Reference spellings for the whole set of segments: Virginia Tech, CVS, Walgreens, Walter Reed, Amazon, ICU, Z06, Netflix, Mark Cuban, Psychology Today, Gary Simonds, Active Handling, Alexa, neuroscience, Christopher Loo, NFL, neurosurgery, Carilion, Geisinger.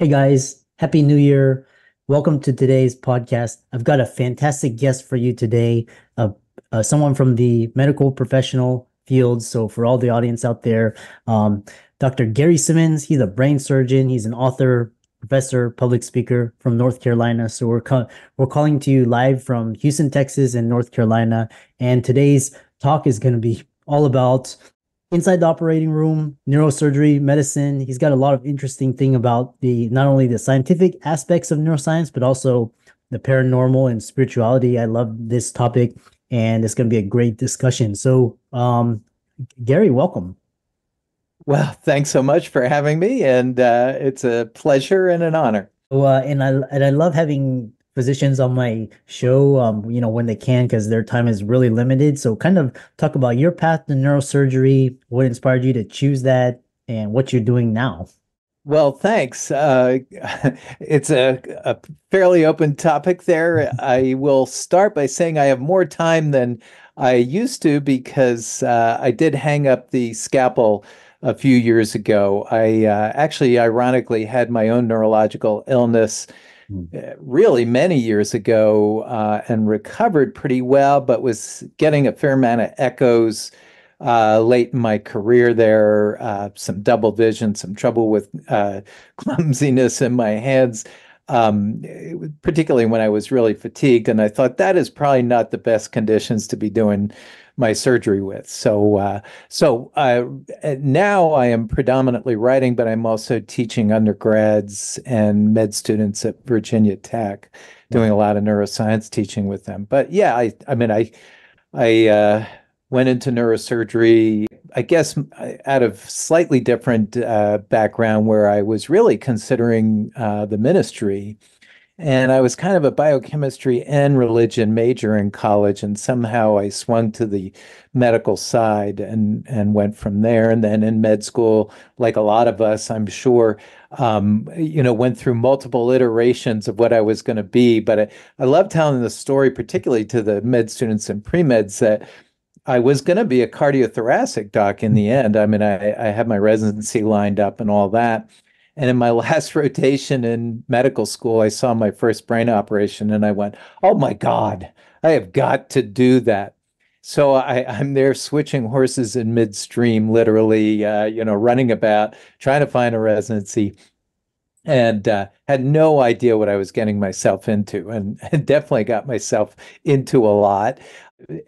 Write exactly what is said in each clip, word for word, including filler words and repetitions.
Hey guys, Happy New Year. Welcome to today's podcast. I've got a fantastic guest for you today, uh, uh, someone from the medical professional field. So for all the audience out there, um, Doctor Gary Simonds, he's a brain surgeon. He's an author, professor, public speaker from North Carolina. So we're, co- we're calling to you live from Houston, Texas and North Carolina. And today's talk is going to be all about inside the operating room, neurosurgery, medicine. He's got a lot of interesting thing about the not only the scientific aspects of neuroscience, but also the paranormal and spirituality. I love this topic, and it's going to be a great discussion. So, um, Gary, welcome. Well, thanks so much for having me, and uh, it's a pleasure and an honor. Well, uh, and I and I love having physicians on my show, um, you know, when they can, because their time is really limited. So kind of talk about your path to neurosurgery, what inspired you to choose that, and what you're doing now. Well, thanks. Uh, it's a, a fairly open topic there. I will start by saying I have more time than I used to because uh, I did hang up the scalpel a few years ago. I uh, actually, ironically, had my own neurological illness really many years ago uh, and recovered pretty well, but was getting a fair amount of echoes uh, late in my career there, uh, some double vision, some trouble with uh, clumsiness in my hands, um, particularly when I was really fatigued. And I thought that is probably not the best conditions to be doing my surgery with. So uh, so uh, now I am predominantly writing, but I'm also teaching undergrads and med students at Virginia Tech, doing a lot of neuroscience teaching with them. But yeah, I, I mean, I, I uh, went into neurosurgery, I guess, out of slightly different uh, background where I was really considering uh, the ministry. And I was kind of a biochemistry and religion major in college, and somehow I swung to the medical side and, and went from there. And then in med school, like a lot of us, I'm sure, um, you know, went through multiple iterations of what I was going to be. But I, I love telling the story, particularly to the med students and pre-meds, that I was going to be a cardiothoracic doc in the end. I mean, I, I had my residency lined up and all that. And in my last rotation in medical school, I saw my first brain operation and I went, oh my God, I have got to do that. So I, I'm there switching horses in midstream, literally, uh, you know, running about, trying to find a residency, and uh, had no idea what I was getting myself into, and, and definitely got myself into a lot.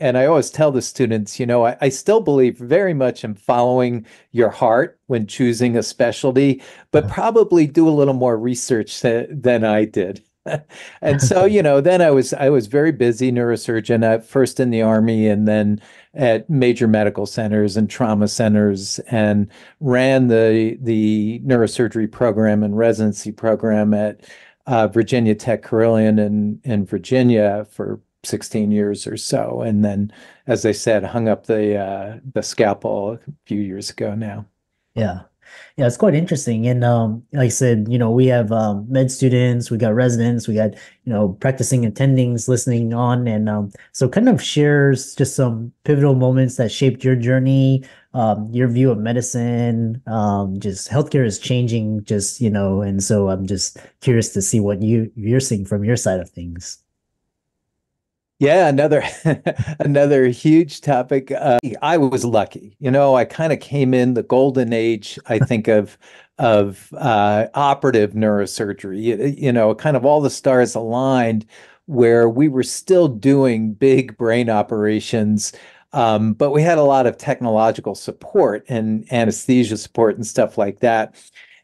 And I always tell the students, you know, I, I still believe very much in following your heart when choosing a specialty, but probably do a little more research th- than I did. And so, you know, then I was I was very busy neurosurgeon, uh, first in the Army and then at major medical centers and trauma centers, and ran the the neurosurgery program and residency program at uh, Virginia Tech Carilion in, in Virginia for sixteen years or so. And then, as I said, hung up the uh, the scalpel a few years ago now. Yeah. Yeah, it's quite interesting. And um, like I said, you know, we have um, med students, we got residents, we got, you know, practicing attendings listening on. And um, so kind of shares just some pivotal moments that shaped your journey, um, your view of medicine, um, just healthcare is changing just, you know, and so I'm just curious to see what you, you're seeing from your side of things. Yeah, another another huge topic. Uh, I was lucky, you know. I kind of came in the golden age, I think, of of uh, operative neurosurgery. You, you know, kind of all the stars aligned, where we were still doing big brain operations, um, but we had a lot of technological support and anesthesia support and stuff like that.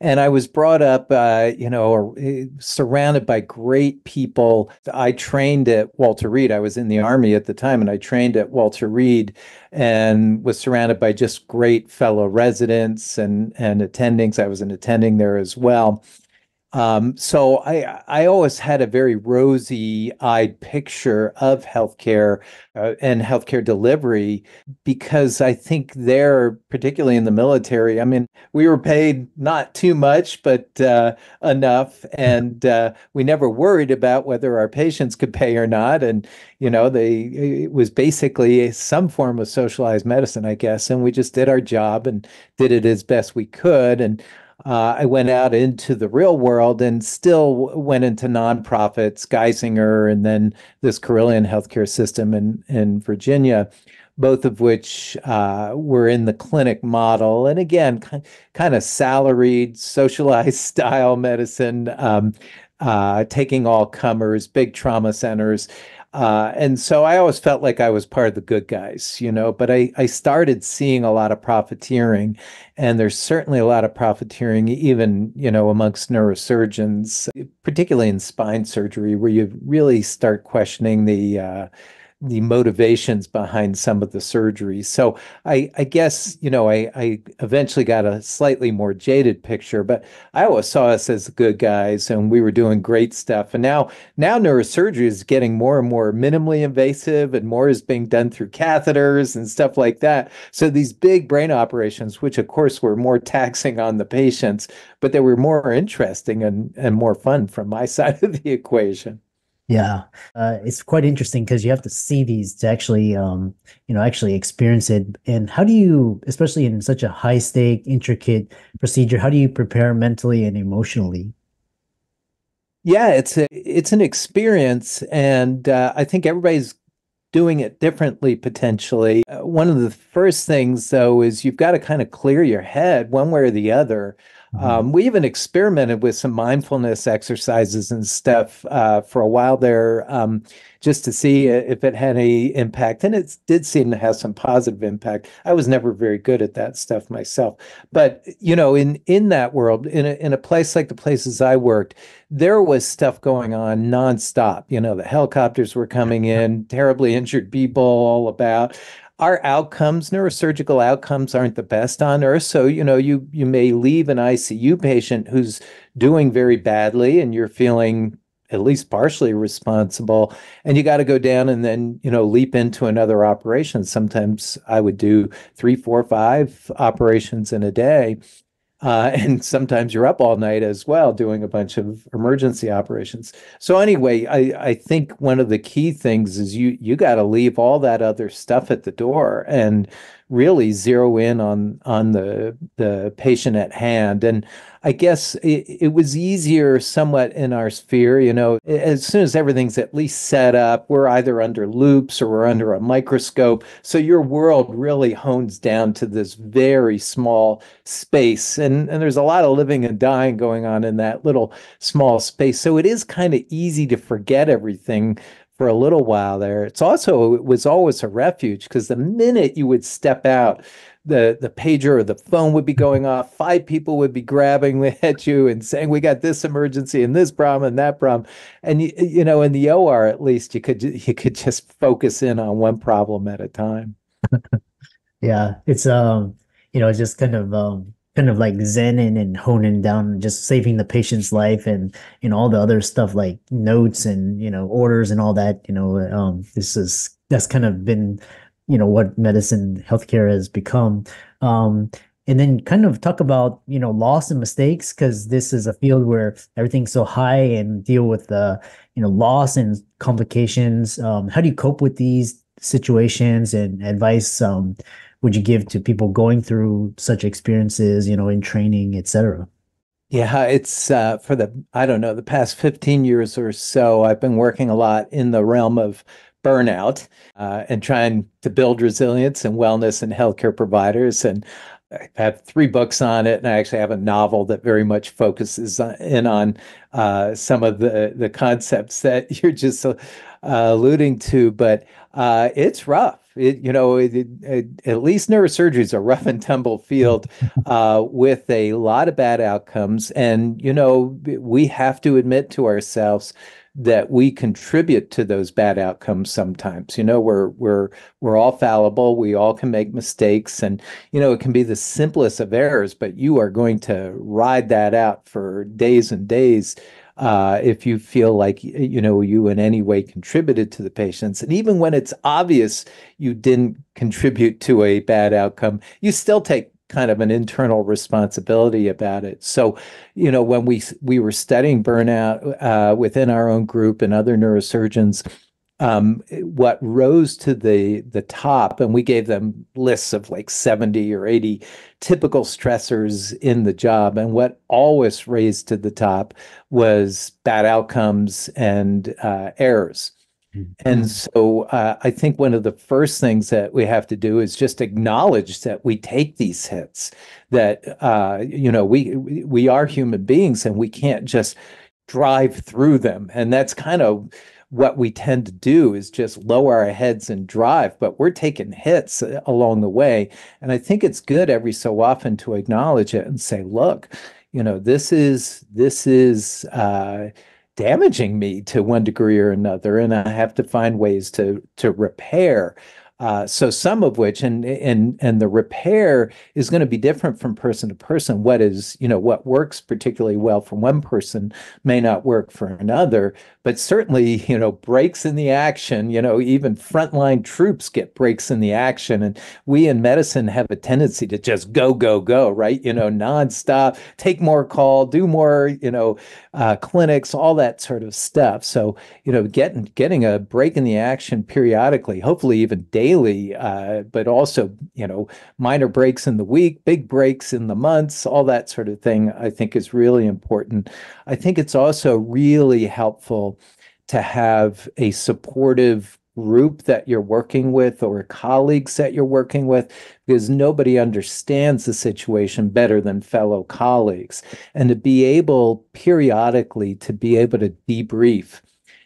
And I was brought up, uh, you know, surrounded by great people. I trained at Walter Reed. I was in the Army at the time, and I trained at Walter Reed and was surrounded by just great fellow residents and, and attendings. I was an attending there as well. Um, so I, I always had a very rosy-eyed picture of healthcare uh, and healthcare delivery, because I think there, particularly in the military, I mean, we were paid not too much, but uh, enough, and uh, we never worried about whether our patients could pay or not. And, you know, they it was basically some form of socialized medicine, I guess, and we just did our job and did it as best we could. And Uh, I went out into the real world and still went into nonprofits, Geisinger, and then this Carilion healthcare system in, in Virginia, both of which uh, were in the clinic model. And again, k- kind of salaried, socialized style medicine, um, uh, taking all comers, big trauma centers. Uh, and so I always felt like I was part of the good guys, you know, but I, I started seeing a lot of profiteering, and there's certainly a lot of profiteering even, you know, amongst neurosurgeons, particularly in spine surgery, where you really start questioning the, uh, the motivations behind some of the surgeries. So I, I guess, you know, I, I eventually got a slightly more jaded picture, but I always saw us as the good guys and we were doing great stuff. And now, now neurosurgery is getting more and more minimally invasive, and more is being done through catheters and stuff like that. So these big brain operations, which of course were more taxing on the patients, but they were more interesting and, and more fun from my side of the equation. Yeah, uh, it's quite interesting because you have to see these to actually, um, you know, actually experience it. And how do you, especially in such a high stake, intricate procedure, how do you prepare mentally and emotionally? Yeah, it's a, it's an experience, and uh, I think everybody's doing it differently potentially. Uh, one of the first things, though, is you've got to kind of clear your head one way or the other. Mm-hmm. Um, we even experimented with some mindfulness exercises and stuff uh, for a while there, um, just to see if it had any impact. And it did seem to have some positive impact. I was never very good at that stuff myself. But, you know, in, in that world, in a, in a place like the places I worked, there was stuff going on nonstop. You know, the helicopters were coming in, terribly injured people all about. Our outcomes, neurosurgical outcomes, aren't the best on earth. So, you know, you you may leave an I C U patient who's doing very badly and you're feeling at least partially responsible, and you got to go down and then, you know, leap into another operation. Sometimes I would do three, four, five operations in a day. Uh, and sometimes you're up all night as well doing a bunch of emergency operations. So anyway, I, I think one of the key things is you you got to leave all that other stuff at the door and really zero in on on the the patient at hand. And I guess it, it was easier somewhat in our sphere. You know, as soon as everything's at least set up, we're either under loops or we're under a microscope. So your world really hones down to this very small space. And, and there's a lot of living and dying going on in that little small space. So it is kind of easy to forget everything for a little while there. It's also, it was always a refuge, because the minute you would step out, the, the pager or the phone would be going off. Five people would be grabbing at you and saying, we got this emergency and this problem and that problem. And, you, you know, in the O R, at least you could, you could just focus in on one problem at a time. Yeah. It's, um, you know, just kind of, um, kind of like zenning and honing down, just saving the patient's life, and you know all the other stuff like notes and you know orders and all that. You know, um, this is that's kind of been you know what medicine, healthcare has become. Um, and then kind of talk about you know loss and mistakes, because this is a field where everything's so high, and deal with the you know loss and complications. Um, how do you cope with these situations, and advice Um, would you give to people going through such experiences, you know, in training, et cetera? Yeah, it's uh, for the, I don't know, the past fifteen years or so, I've been working a lot in the realm of burnout uh, and trying to build resilience and wellness in healthcare providers. And I have three books on it, and I actually have a novel that very much focuses in on uh, some of the, the concepts that you're just uh, alluding to, but uh, it's rough. It, you know, it, it, at least neurosurgery is a rough and tumble field uh, with a lot of bad outcomes. And, you know, we have to admit to ourselves that we contribute to those bad outcomes sometimes. You know, we're we're we're all fallible. We all can make mistakes, and you know, it can be the simplest of errors, but you are going to ride that out for days and days uh, if you feel like you know you in any way contributed to the patients. And even when it's obvious you didn't contribute to a bad outcome, you still take kind of an internal responsibility about it. So, you know, when we we were studying burnout uh, within our own group and other neurosurgeons, um, what rose to the the top, and we gave them lists of like seventy or eighty typical stressors in the job, and what always raised to the top was bad outcomes and uh, errors. And so uh, I think one of the first things that we have to do is just acknowledge that we take these hits, that, uh, you know, we we are human beings and we can't just drive through them. And that's kind of what we tend to do, is just lower our heads and drive, but we're taking hits along the way. And I think it's good every so often to acknowledge it and say, look, you know, this is, this is, uh, damaging me to one degree or another, and I have to find ways to to repair. Uh, so some of which, and and and the repair is going to be different from person to person. What is, you know, what works particularly well for one person may not work for another. But certainly, you know, breaks in the action. You know, even frontline troops get breaks in the action, and we in medicine have a tendency to just go, go, go, right? You know, nonstop, take more call, do more, you know, uh, clinics, all that sort of stuff. So, you know, getting getting a break in the action periodically, hopefully even daily, uh, but also, you know, minor breaks in the week, big breaks in the months, all that sort of thing, I think is really important. I think it's also really helpful to have a supportive group that you're working with or colleagues that you're working with, because nobody understands the situation better than fellow colleagues. And to be able periodically to be able to debrief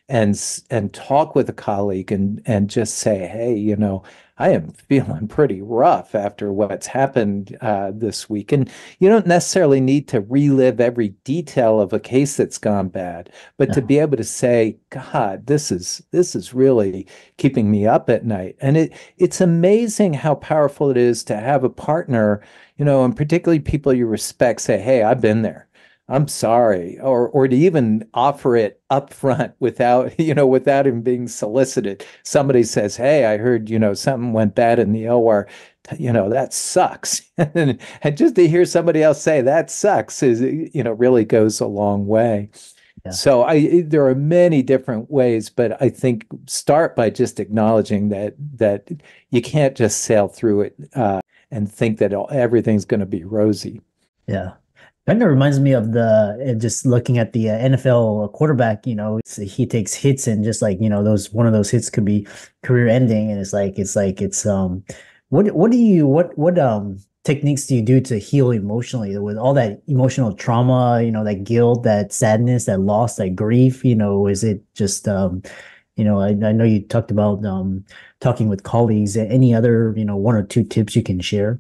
and and talk with a colleague and and just say, hey, you know, I am feeling pretty rough after what's happened uh, this week. And you don't necessarily need to relive every detail of a case that's gone bad, but no. to be able to say, God, this is this is really keeping me up at night. And it it's amazing how powerful it is to have a partner, you know, and particularly people you respect, say, hey, I've been there. I'm sorry, or or to even offer it upfront without, you know, without even being solicited. Somebody says, hey, I heard, you know, something went bad in the O R, you know, that sucks. and, and just to hear somebody else say that sucks is, you know, really goes a long way. Yeah. So I, there are many different ways, but I think start by just acknowledging that, that you can't just sail through it uh, and think that everything's going to be rosy. Yeah. Kind of reminds me of the just looking at the N F L quarterback. You know, he takes hits, and just like, you know, those one of those hits could be career ending. And it's like it's like it's um, what what do you what what um techniques do you do to heal emotionally with all that emotional trauma? You know, that guilt, that sadness, that loss, that grief. You know, is it just um, you know, I, I know you talked about um talking with colleagues. Any other, you know, one or two tips you can share?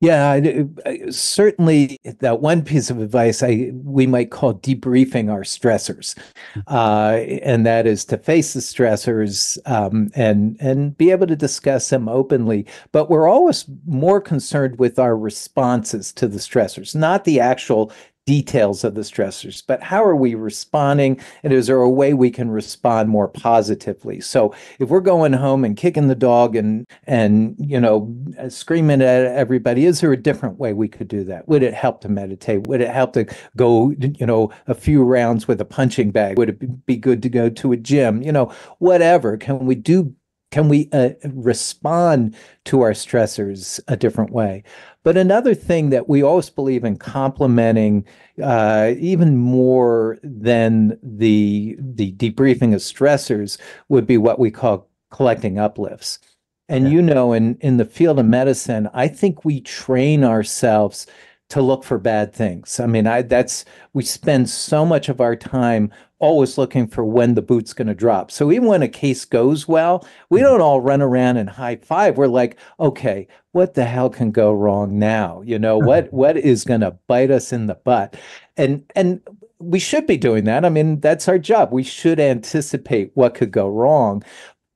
Yeah, I, I, certainly that one piece of advice I we might call debriefing our stressors, uh, and that is to face the stressors um, and and be able to discuss them openly. But we're always more concerned with our responses to the stressors, not the actual details of the stressors, but how are we responding? And is there a way we can respond more positively? So if we're going home and kicking the dog and, and, you know, screaming at everybody, is there a different way we could do that? Would it help to meditate? Would it help to go, you know, a few rounds with a punching bag? Would it be good to go to a gym? You know, whatever. Can we do Can we uh, respond to our stressors a different way? But another thing that we always believe in complementing, uh, even more than the, the debriefing of stressors, would be what we call collecting uplifts. And, yeah. you know, in, in the field of medicine, I think we train ourselves to look for bad things. I mean, I that's we spend so much of our time always looking for when the boot's going to drop. So even when a case goes well, we don't all run around and high five. We're like, okay, what the hell can go wrong now? You know, what what is going to bite us in the butt? And and we should be doing that. I mean, that's our job. We should anticipate what could go wrong.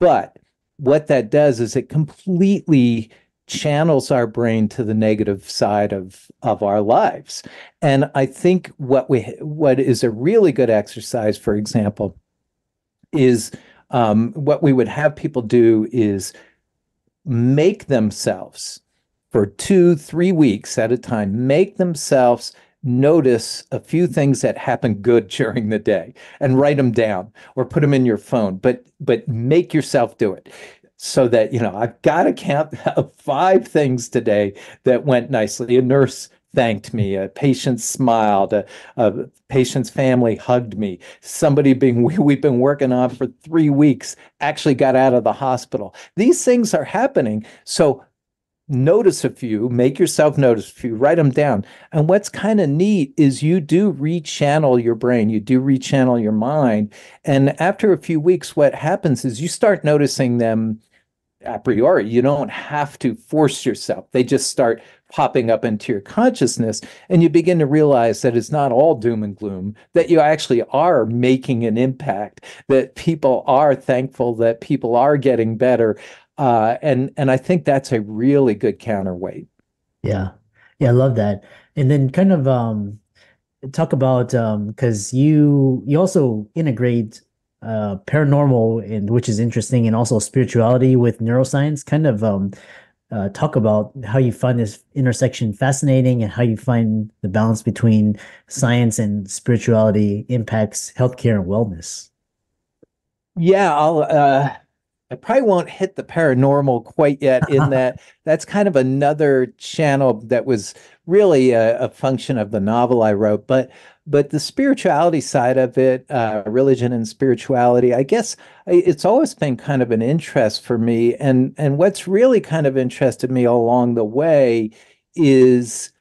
But what that does is it completely channels our brain to the negative side of of our lives. And I think what we what is a really good exercise, for example, is um, what we would have people do is make themselves, for two, three weeks at a time, make themselves notice a few things that happen good during the day and write them down or put them in your phone, but but make yourself do it so that, you know, I've got to count five things today that went nicely. A nurse thanked me, a patient smiled, a, a patient's family hugged me, somebody being we, we've been working on for three weeks actually got out of the hospital. These things are happening. So notice a few, make yourself notice a few, write them down. And what's kind of neat is you do rechannel your brain, you do rechannel your mind. And after a few weeks, what happens is you start noticing them a priori. You don't have to force yourself. They just start popping up into your consciousness, and you begin to realize that it's not all doom and gloom, that you actually are making an impact, that people are thankful, that people are getting better. Uh, and and I think that's a really good counterweight. Yeah. Yeah, I love that. And then kind of um, talk about, um, 'cause you, you also integrate uh, paranormal, and which is interesting, and also spirituality with neuroscience. Kind of um, uh, talk about how you find this intersection fascinating and how you find the balance between science and spirituality impacts healthcare and wellness. Yeah, I'll... Uh... I probably won't hit the paranormal quite yet, in that that's kind of another channel that was really a, a function of the novel I wrote. But but the spirituality side of it, uh, religion and spirituality, I guess it's always been kind of an interest for me. And, and what's really kind of interested me along the way is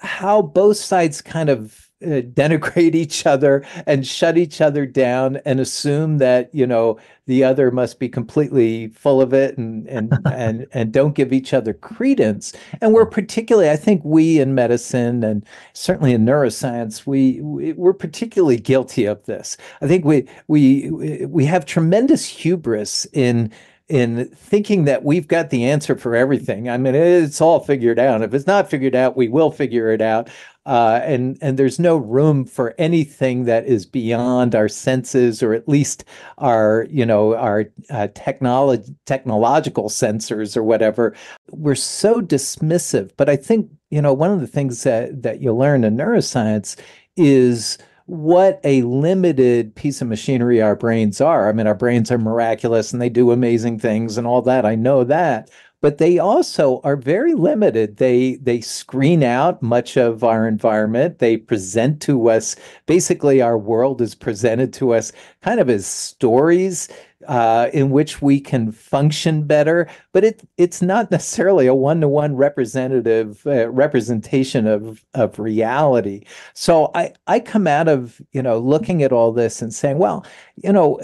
how both sides kind of Uh, denigrate each other and shut each other down and assume that, you know, the other must be completely full of it, and and and and don't give each other credence. And we're particularly, I think we in medicine and certainly in neuroscience, we, we we're particularly guilty of this. I think we we we have tremendous hubris in in thinking that we've got the answer for everything. I mean, it's all figured out. If it's not figured out, we will figure it out. Uh, and, and there's no room for anything that is beyond our senses, or at least our, you know, our uh, technology, technological sensors or whatever. We're so dismissive. But I think, you know, one of the things that, that you learn in neuroscience is what a limited piece of machinery our brains are. I mean, our brains are miraculous and they do amazing things and all that. I know that. But they also are very limited. They they screen out much of our environment. They present to us, basically our world is presented to us kind of as stories Uh, in which we can function better, but it it's not necessarily a one-to-one representative uh, representation of of reality. So I I come out of, you know, looking at all this and saying, well, you know,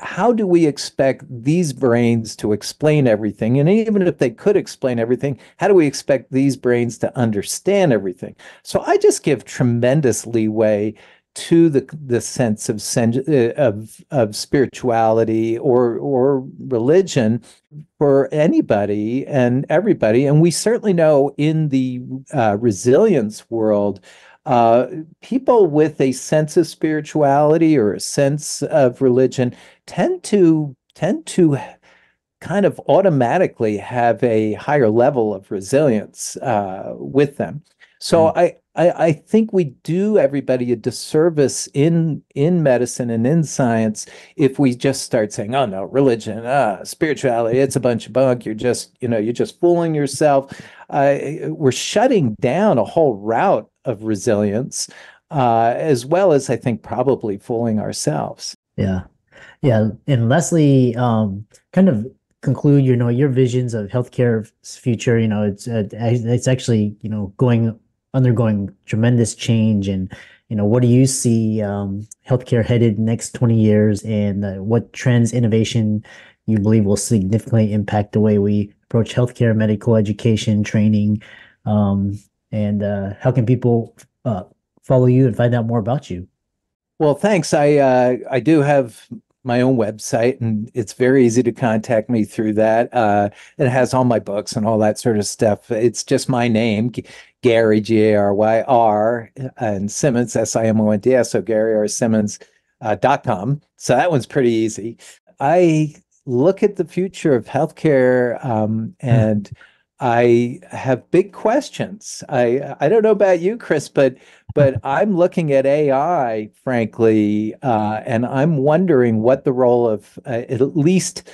how do we expect these brains to explain everything? And even if they could explain everything, how do we expect these brains to understand everything? So I just give tremendous leeway to the the sense of of of spirituality or or religion for anybody and everybody. And we certainly know in the uh, resilience world, uh, people with a sense of spirituality or a sense of religion tend to tend to kind of automatically have a higher level of resilience uh, with them. So I, I I think we do everybody a disservice in in medicine and in science if we just start saying, oh no, religion, ah, spirituality, it's a bunch of bunk. You're just, you know, you're just fooling yourself. Uh, we're shutting down a whole route of resilience, uh, as well as I think probably fooling ourselves. Yeah, yeah. And Leslie, um, kind of conclude, you know, your visions of healthcare's future. You know, it's uh, it's actually, you know, going. undergoing tremendous change. And, you know, what do you see um, healthcare headed next twenty years, and uh, what trends, innovation you believe will significantly impact the way we approach healthcare, medical education, training, um, and uh, how can people uh, follow you and find out more about you? Well, thanks. I uh, I do have my own website, and it's very easy to contact me through that. Uh, it has all my books and all that sort of stuff. It's just my name, Gary, G A R Y R, and Simmons, S I M O N D S, so Gary R Simmons dot com. So that one's pretty easy. I look at the future of healthcare, um, and I have big questions. I I don't know about you, Chris, but But I'm looking at A I, frankly, uh, and I'm wondering what the role of uh, at least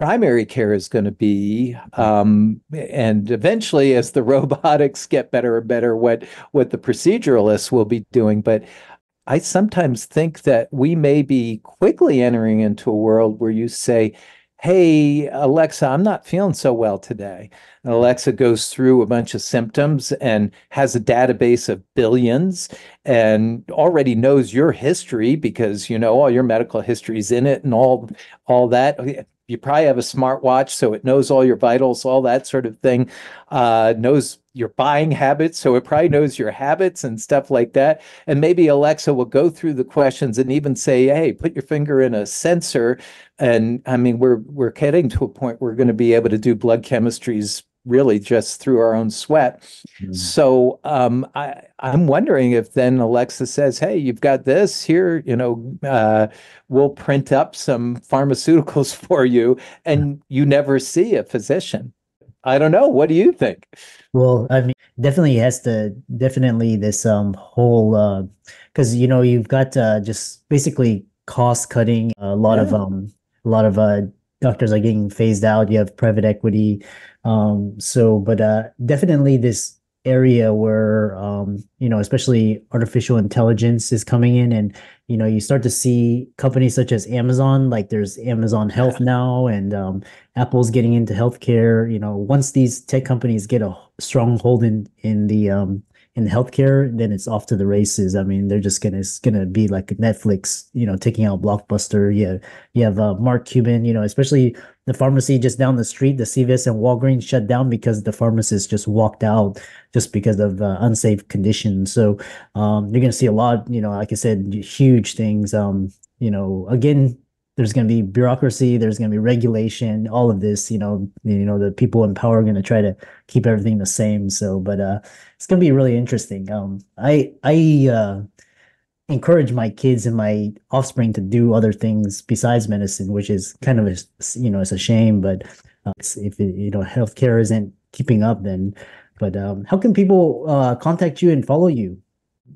primary care is going to be. Um, and eventually, as the robotics get better and better, what, what the proceduralists will be doing. But I sometimes think that we may be quickly entering into a world where you say, hey, Alexa, I'm not feeling so well today. And Alexa goes through a bunch of symptoms and has a database of billions and already knows your history because, you know, all your medical history is in it and all, all that. You probably have a smartwatch, so it knows all your vitals, all that sort of thing. Uh, knows your buying habits, so it probably knows your habits and stuff like that. And maybe Alexa will go through the questions and even say, hey, put your finger in a sensor. And I mean, we're we're getting to a point where we're going to be able to do blood chemistries really just through our own sweat. Mm-hmm. So um, I, I'm wondering if then Alexa says, hey, you've got this here, you know, uh, we'll print up some pharmaceuticals for you, and you never see a physician. I don't know. What do you think? Well, I mean, definitely has to, definitely this um, whole, uh, cause you know, you've got uh, just basically cost cutting. A lot yeah. of, um, a lot of uh, doctors are getting phased out. You have private equity. Um, so, but uh, definitely this area where, um, you know, especially artificial intelligence is coming in, and, you know, you start to see companies such as Amazon, like there's Amazon Health now, and um, Apple's getting into healthcare. You know, once these tech companies get a strong hold in, in the, um, in healthcare, then it's off to the races. I mean, they're just going to, it's going to be like Netflix, you know, taking out Blockbuster. Yeah. You, you have uh, Mark Cuban, you know, especially the pharmacy just down the street, the C V S and Walgreens shut down because the pharmacist just walked out just because of uh, unsafe conditions. So um, you're going to see a lot, you know, like I said, huge things, um, you know, again, there's going to be bureaucracy, there's going to be regulation, all of this, you know, you know, the people in power are going to try to keep everything the same. So, but uh, it's going to be really interesting. Um, I, I uh, encourage my kids and my offspring to do other things besides medicine, which is kind of, a, you know, it's a shame, but uh, if, it, you know, healthcare isn't keeping up then, but um, how can people uh, contact you and follow you?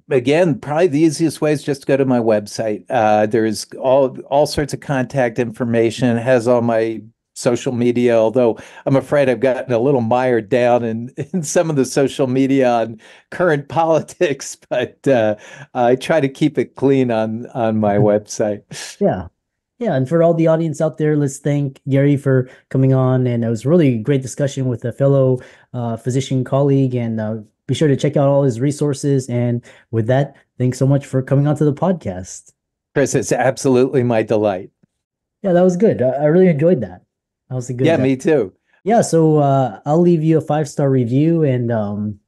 Again, probably the easiest way is just to go to my website. Uh, there's all all sorts of contact information. It has all my social media, although I'm afraid I've gotten a little mired down in, in some of the social media on current politics, but uh, I try to keep it clean on, on my website. Yeah. Yeah. And for all the audience out there, let's thank Gary for coming on. And it was really a great discussion with a fellow uh, physician colleague, and uh, be sure to check out all his resources. And with that, thanks so much for coming onto the podcast. Chris, it's absolutely my delight. Yeah, that was good. I really enjoyed that. That was a good. Yeah, day. Me too. Yeah. So uh, I'll leave you a five-star review, and, um,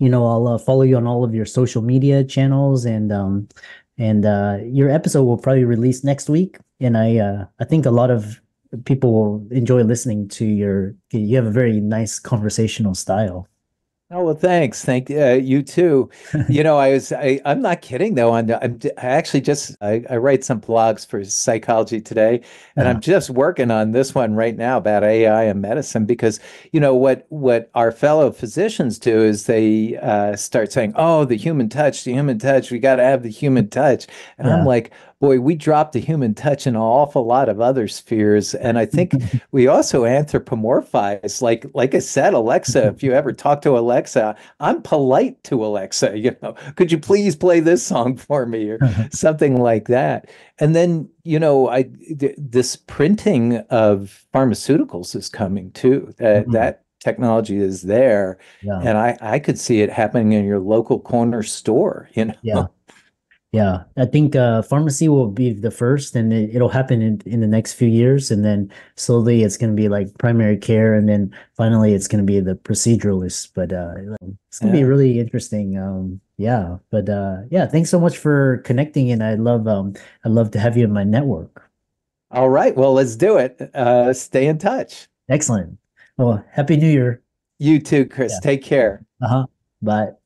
you know, I'll uh, follow you on all of your social media channels, and, um, and uh, your episode will probably release next week. And I, uh, I think a lot of people will enjoy listening to your, you have a very nice conversational style. Oh, well, thanks. Thank uh, you too. You know, I was, I, I'm not kidding though. I'm, I'm I actually just, I, I write some blogs for Psychology Today, and yeah. I'm just working on this one right now about A I and medicine, because, you know, what, what our fellow physicians do is they uh, start saying, oh, the human touch, the human touch, we got to have the human touch. And yeah. I'm like, boy, we dropped the human touch in an awful lot of other spheres. And I think we also anthropomorphize. Like, like I said, Alexa, if you ever talk to Alexa, I'm polite to Alexa, you know, could you please play this song for me or something like that. And then, you know, I, th- this printing of pharmaceuticals is coming too. Uh, mm-hmm. That technology is there. Yeah. And I, I could see it happening in your local corner store, you know. Yeah. Yeah, I think uh, pharmacy will be the first, and it, it'll happen in, in the next few years. And then slowly it's going to be like primary care. And then finally it's going to be the proceduralist. But uh, it's going to yeah. be really interesting. Um, yeah. But uh, yeah, thanks so much for connecting. And I love um, I love to have you in my network. All right. Well, let's do it. Uh, stay in touch. Excellent. Well, Happy New Year. You too, Chris. Yeah. Take care. Uh huh. Bye.